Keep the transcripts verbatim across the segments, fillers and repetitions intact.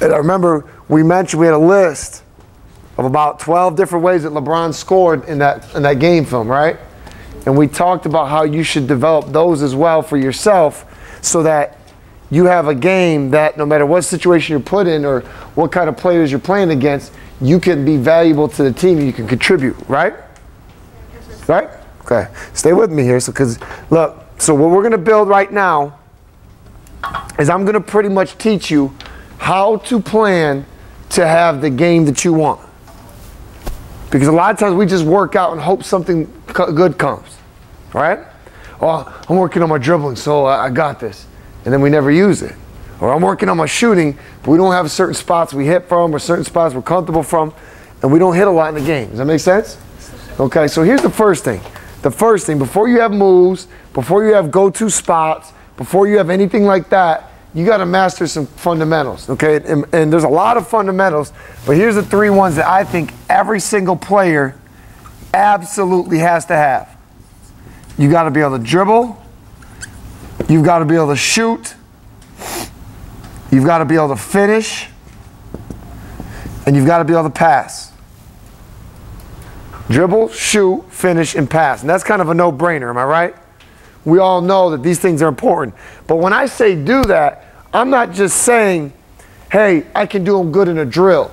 and I remember we mentioned we had a list of about twelve different ways that LeBron scored in that, in that game film, right? And we talked about how you should develop those as well for yourself so that you have a game that no matter what situation you're put in or what kind of players you're playing against, you can be valuable to the team, you can contribute, right? Right? Okay, stay with me here. So, cause, look, so what we're gonna build right now is I'm gonna pretty much teach you how to plan to have the game that you want. Because a lot of times we just work out and hope something good comes, right? Oh, I'm working on my dribbling, so I, I got this. And then we never use it. Or I'm working on my shooting, but we don't have certain spots we hit from or certain spots we're comfortable from, and we don't hit a lot in the game. Does that make sense? Okay, so here's the first thing. The first thing, before you have moves, before you have go-to spots, before you have anything like that, you gotta master some fundamentals, okay? And, and there's a lot of fundamentals, but here's the three ones that I think every single player absolutely has to have. You gotta be able to dribble, you've gotta be able to shoot, you've gotta be able to finish, and you've gotta be able to pass. Dribble, shoot, finish, and pass. And that's kind of a no-brainer, am I right? We all know that these things are important. But when I say do that, I'm not just saying, hey, I can do them good in a drill.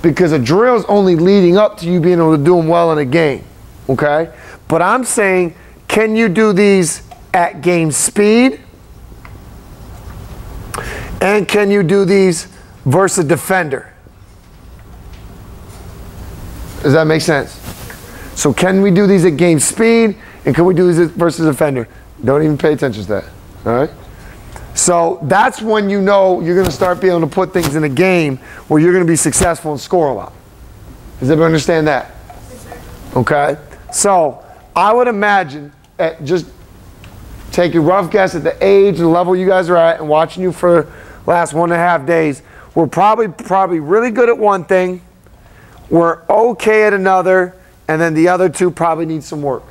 Because a drill's only leading up to you being able to do them well in a game, okay? But I'm saying, can you do these at game speed? And can you do these versus a defender? Does that make sense? So can we do these at game speed? And can we do these versus defender? Don't even pay attention to that, all right? So that's when you know you're gonna start being able to put things in a game where you're gonna be successful and score a lot. Does everybody understand that? Okay, so I would imagine at just take a rough guess at the age and level you guys are at and watching you for the last one and a half days, we're probably, probably really good at one thing, we're okay at another, and then the other two probably need some work.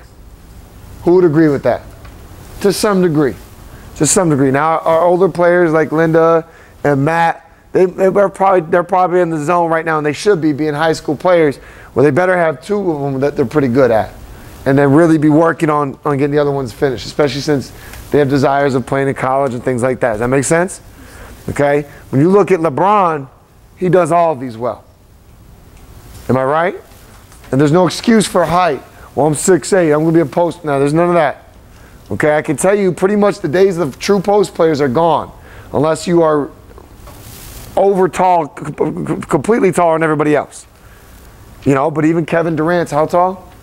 Who would agree with that? To some degree, to some degree. Now our older players like Linda and Matt, they, they're, probably, they're probably in the zone right now, and they should be being high school players, where they better have two of them that they're pretty good at, and then really be working on, on getting the other ones finished, especially since they have desires of playing in college and things like that. Does that make sense? Okay, when you look at LeBron, he does all of these well. Am I right? And there's no excuse for height. Well, I'm six eight, I'm gonna be a post now. There's none of that. Okay, I can tell you pretty much the days of true post players are gone. Unless you are over tall, completely taller than everybody else. You know, but even Kevin Durant's how tall?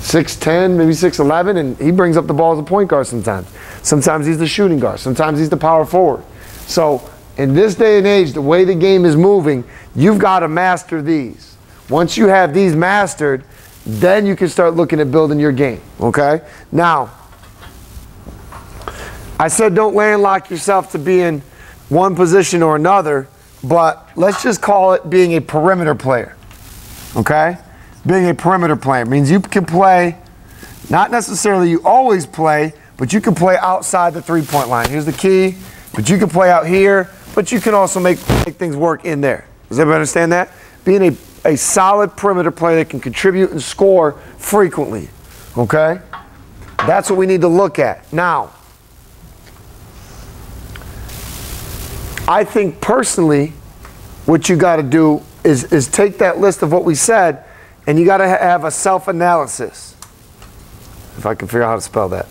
six ten, maybe six eleven, and he brings up the ball as a point guard sometimes. Sometimes he's the shooting guard, sometimes he's the power forward. So, in this day and age, the way the game is moving, you've got to master these. Once you have these mastered, then you can start looking at building your game, okay? Now, I said don't landlock yourself to being one position or another, but let's just call it being a perimeter player, okay? Being a perimeter player means you can play, not necessarily you always play, but you can play outside the three-point line. Here's the key, but you can play out here, but you can also make, make things work in there. Does everybody understand that? Being a, a solid perimeter player that can contribute and score frequently, okay? That's what we need to look at. Now, I think personally, what you gotta do is, is take that list of what we said, and you gotta ha have a self-analysis. If I can figure out how to spell that.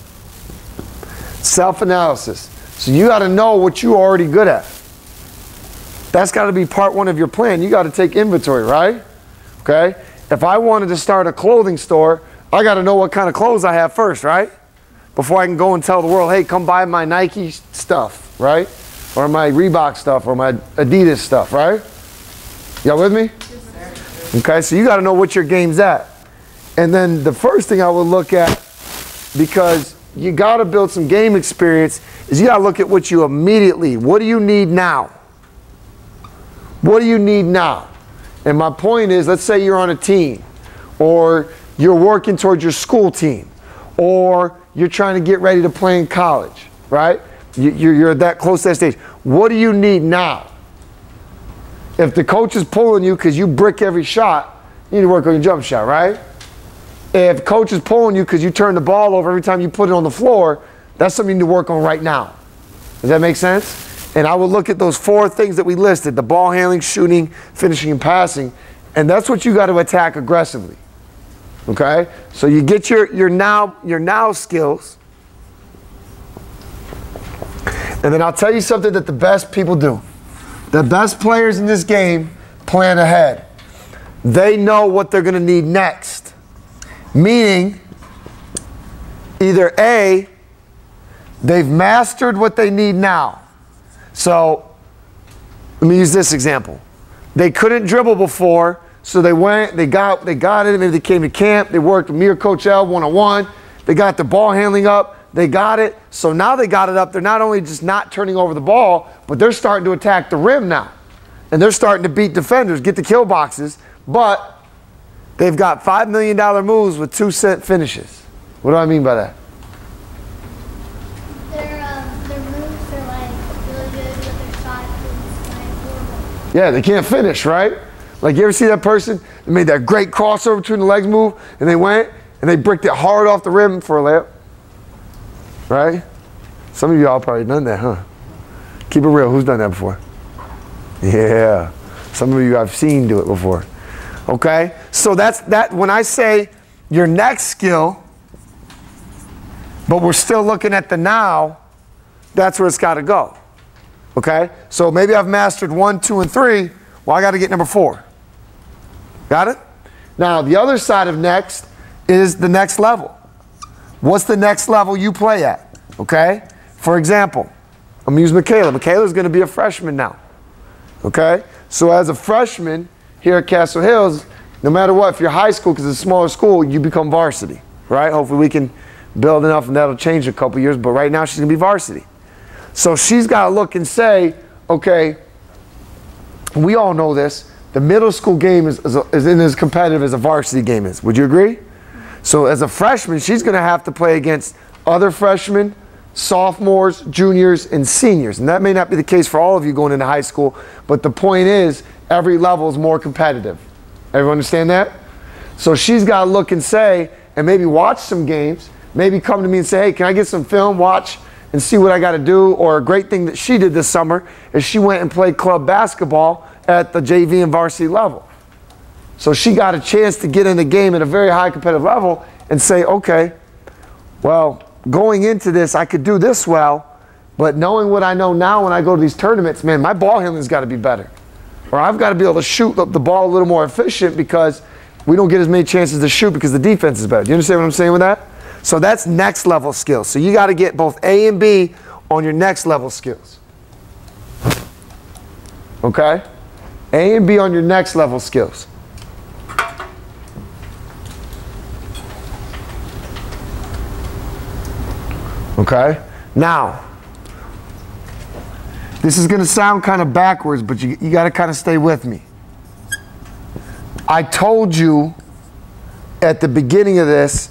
Self-analysis. So you gotta know what you're already good at. That's gotta be part one of your plan. You gotta take inventory, right? Okay? If I wanted to start a clothing store, I gotta know what kind of clothes I have first, right? Before I can go and tell the world, hey, come buy my Nike stuff, right? Or my Reebok stuff, or my Adidas stuff, right? Y'all with me? Okay, so you gotta know what your game's at. And then the first thing I would look at, because you gotta build some game experience, is you gotta look at what you immediately, what do you need now? What do you need now? And my point is, let's say you're on a team, or you're working towards your school team, or you're trying to get ready to play in college, right? You're, you're that close to that stage. What do you need now? If the coach is pulling you because you brick every shot, you need to work on your jump shot, right? If coach is pulling you because you turn the ball over every time you put it on the floor, that's something you need to work on right now. Does that make sense? And I would look at those four things that we listed, the ball handling, shooting, finishing, and passing, and that's what you got to attack aggressively, okay? So you get your, your, now, your now skills, and then I'll tell you something that the best people do. The best players in this game plan ahead. They know what they're going to need next, meaning either A, they've mastered what they need now. So let me use this example. They couldn't dribble before, so they went, they got, they got it, maybe they came to camp, they worked with me or Coach L one-on-one, they got the ball handling up, they got it, so now they got it up, they're not only just not turning over the ball, but they're starting to attack the rim now. And they're starting to beat defenders, get the kill boxes, but they've got five million dollar moves with two-cent finishes. What do I mean by that? Yeah, they can't finish, right? Like, you ever see that person that made that great crossover between the legs move, and they went, and they bricked it hard off the rim for a layup? Right? Some of y'all probably done that, huh? Keep it real, who's done that before? Yeah, some of you I've seen do it before. Okay, so that's that. When I say your next skill, but we're still looking at the now, that's where it's gotta go. Okay, so maybe I've mastered one, two, and three. Well, I got to get number four. Got it? Now, the other side of next is the next level. What's the next level you play at? Okay, for example, I'm going to use Michaela. Michaela's going to be a freshman now. Okay, so as a freshman here at Castle Hills, no matter what, if you're high school, because it's a smaller school, you become varsity, right? Hopefully we can build enough and that'll change in a couple years, but right now she's going to be varsity. So she's got to look and say, okay, we all know this. The middle school game is, is, isn't as competitive as a varsity game is. Would you agree? So as a freshman, she's going to have to play against other freshmen, sophomores, juniors, and seniors. And that may not be the case for all of you going into high school, but the point is every level is more competitive. Everyone understand that? So she's got to look and say, and maybe watch some games, maybe come to me and say, hey, can I get some film, watch, and see what I got to do? Or a great thing that she did this summer is she went and played club basketball at the J V and varsity level. So she got a chance to get in the game at a very high competitive level and say, okay, well, going into this, I could do this well, but knowing what I know now when I go to these tournaments, man, my ball handling's got to be better. Or I've got to be able to shoot the ball a little more efficient because we don't get as many chances to shoot because the defense is better. Do you understand what I'm saying with that? So that's next level skills. So you got to get both A and B on your next level skills. Okay? A and B on your next level skills. Okay? Now, this is going to sound kind of backwards, but you, you got to kind of stay with me. I told you at the beginning of this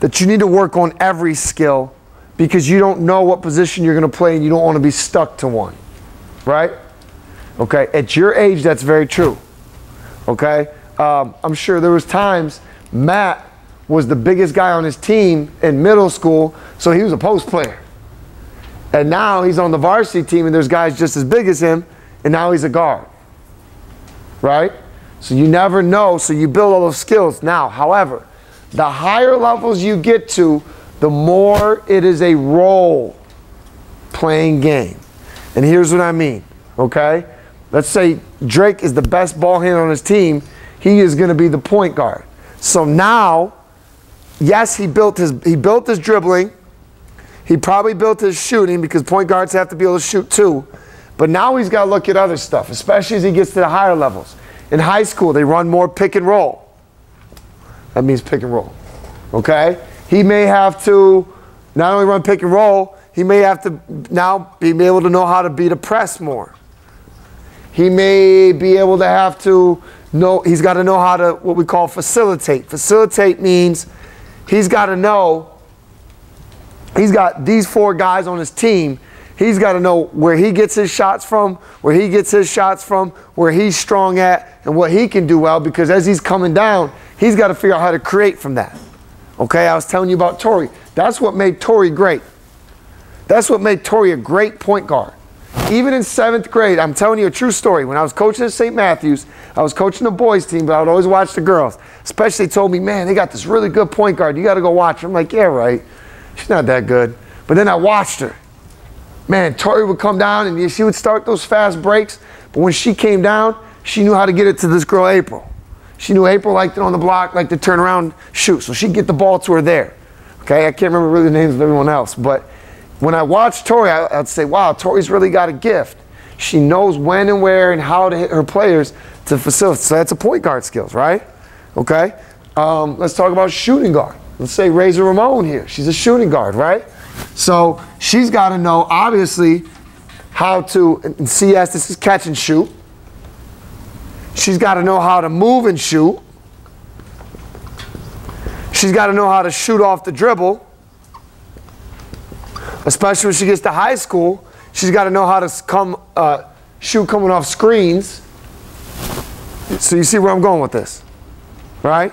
that you need to work on every skill because you don't know what position you're going to play and you don't want to be stuck to one, right? Okay, at your age, that's very true, okay? Um, I'm sure there was times Matt was the biggest guy on his team in middle school, so he was a post player. And now he's on the varsity team and there's guys just as big as him, and now he's a guard, right? So you never know, so you build all those skills. Now, however, the higher levels you get to, the more it is a role playing game. And here's what I mean, okay? Let's say Drake is the best ball handler on his team. He is going to be the point guard. So now, yes, he built his he built his dribbling. He probably built his shooting because point guards have to be able to shoot too. But now he's got to look at other stuff, especially as he gets to the higher levels. In high school, they run more pick and roll. That means pick and roll, okay? He may have to not only run pick and roll, he may have to now be able to know how to beat a press more. He may be able to have to know, he's got to know how to, what we call facilitate. Facilitate means he's got to know, he's got these four guys on his team, He's got to know where he gets his shots from, where he gets his shots from, where he's strong at, and what he can do well, because as he's coming down, he's got to figure out how to create from that. Okay, I was telling you about Torrey. That's what made Torrey great. That's what made Torrey a great point guard. Even in seventh grade, I'm telling you a true story. When I was coaching at Saint Matthews, I was coaching the boys team, but I would always watch the girls. Especially they told me, man, they got this really good point guard. You got to go watch her. I'm like, yeah, right. She's not that good. But then I watched her. Man, Torrey would come down and she would start those fast breaks. But when she came down, she knew how to get it to this girl, April. She knew April liked it on the block, liked to turn around, shoot. So she'd get the ball to her there. Okay, I can't remember really the names of everyone else, but when I watched Torrey, I, I'd say, wow, Torrey's really got a gift. She knows when and where and how to hit her players to facilitate. So that's a point guard skills, right? Okay, um, let's talk about shooting guard. Let's say Razor Ramon here. She's a shooting guard, right? So she's got to know, obviously, how to, in C S, this is catch and shoot. She's got to know how to move and shoot. She's got to know how to shoot off the dribble. Especially when she gets to high school, she's got to know how to come, uh, shoot coming off screens. So you see where I'm going with this, right?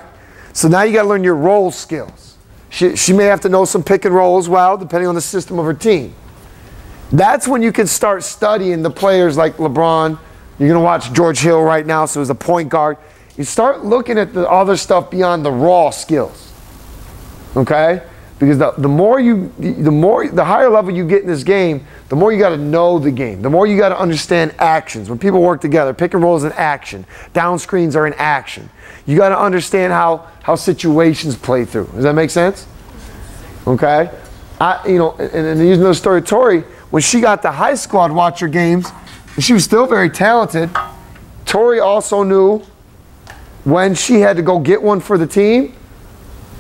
So now you got to learn your role skills. She, she may have to know some pick and roll as well, depending on the system of her team. That's when you can start studying the players like LeBron. You're going to watch George Hill right now, so he's a point guard. You start looking at the other stuff beyond the raw skills, okay? Because the, the more you, the more, the higher level you get in this game, the more you got to know the game. The more you got to understand actions. When people work together, pick and roll is an action. Down screens are an action. You got to understand how how situations play through. Does that make sense? Okay. I, you know, and, and using the story of Torrey, when she got to high school, I'd watch her games, and she was still very talented. Torrey also knew when she had to go get one for the team.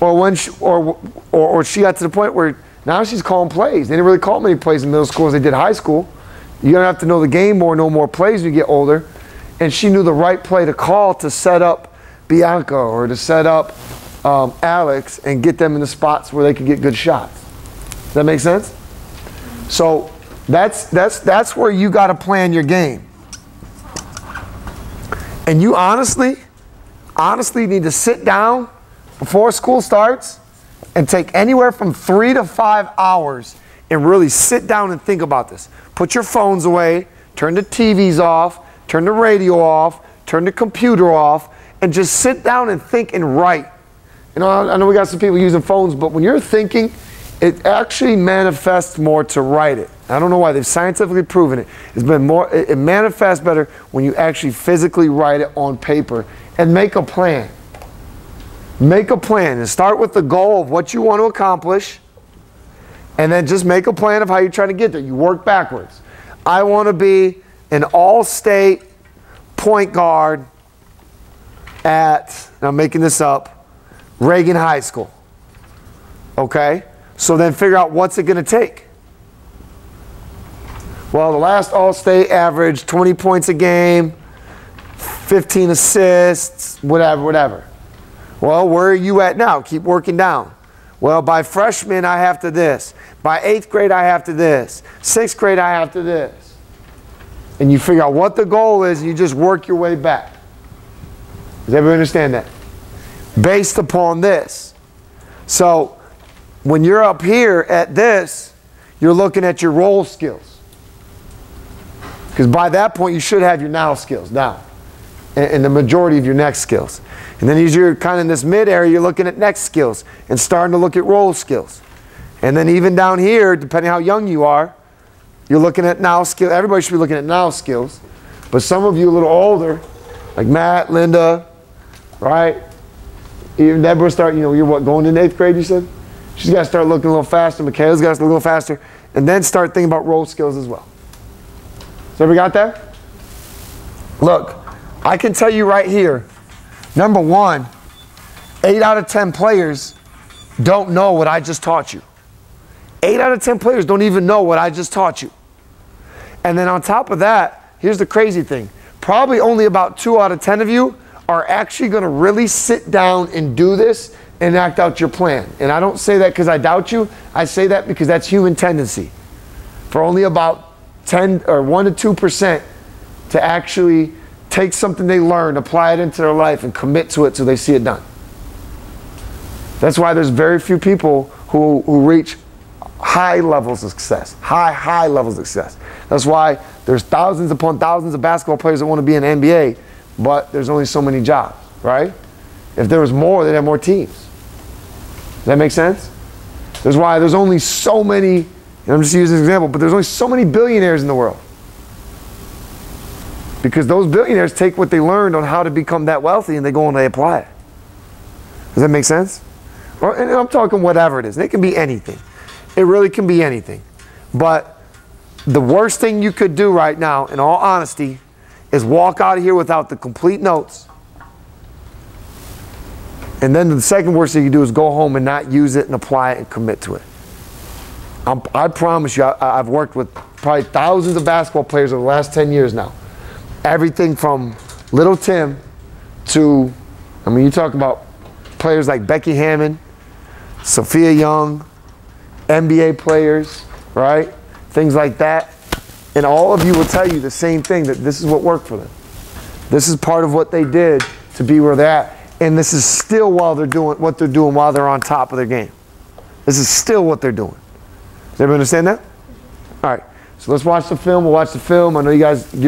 Or when she, or, or, or she got to the point where now she's calling plays. They didn't really call many plays in middle school as they did high school. You're going to have to know the game more, know more plays when you get older. And she knew the right play to call to set up Bianca or to set up um, Alex and get them in the spots where they could get good shots. Does that make sense? So that's, that's, that's where you got to plan your game. And you honestly, honestly need to sit down before school starts and take anywhere from three to five hours and really sit down and think about this. Put your phones away, turn the T Vs off, turn the radio off, turn the computer off, and just sit down and think and write. You know, I know we got some people using phones, but when you're thinking, it actually manifests more to write it. I don't know why, they've scientifically proven it. It's been more, it manifests better when you actually physically write it on paper and make a plan. Make a plan and start with the goal of what you want to accomplish, and then just make a plan of how you're trying to get there. You work backwards. I want to be an all-state point guard at, and I'm making this up, Reagan High School. Okay? So then figure out what's it going to take. Well, the last all-state averaged twenty points a game, fifteen assists, whatever, whatever. Well, where are you at now? Keep working down. Well, by freshman, I have to this. By eighth grade, I have to this. Sixth grade, I have to this. And you figure out what the goal is, and you just work your way back. Does everybody understand that? Based upon this. So when you're up here at this, you're looking at your role skills. Because by that point, you should have your now skills now. And the majority of your next skills. And then as you're kind of in this mid area, you're looking at next skills and starting to look at role skills. And then even down here, depending how young you are, you're looking at now skills. Everybody should be looking at now skills. But some of you a little older, like Matt, Linda, right? Even Deborah start, you know, you're what, going into eighth grade, you said? She's got to start looking a little faster. Michaela's got to look a little faster. And then start thinking about role skills as well. So we got that? Look. I can tell you right here, number one, eight out of ten players don't know what I just taught you. eight out of ten players don't even know what I just taught you. And then on top of that, here's the crazy thing. Probably only about two out of ten of you are actually going to really sit down and do this and act out your plan. And I don't say that because I doubt you. I say that because that's human tendency. for only about ten or one to two percent to actually take something they learned, apply it into their life, and commit to it so they see it done. That's why there's very few people who, who reach high levels of success, high, high levels of success. That's why there's thousands upon thousands of basketball players that want to be in the N B A, but there's only so many jobs, right? If there was more, they'd have more teams. Does that make sense? That's why there's only so many, and I'm just using an example, but there's only so many billionaires in the world. Because those billionaires take what they learned on how to become that wealthy and they go and they apply it. Does that make sense? Or, and I'm talking whatever it is. It can be anything. It really can be anything. But the worst thing you could do right now, in all honesty, is walk out of here without the complete notes. And then the second worst thing you do is go home and not use it and apply it and commit to it. I'm, I promise you, I, I've worked with probably thousands of basketball players over the last ten years now. Everything from little Tim to, I mean, you talk about players like Becky Hammond, Sophia Young, N B A players, right? Things like that. And all of you will tell you the same thing, that this is what worked for them. This is part of what they did to be where they're at. And this is still while they're doing what they're doing while they're on top of their game. This is still what they're doing. Does everybody understand that? All right. So let's watch the film. We'll watch the film. I know you guys...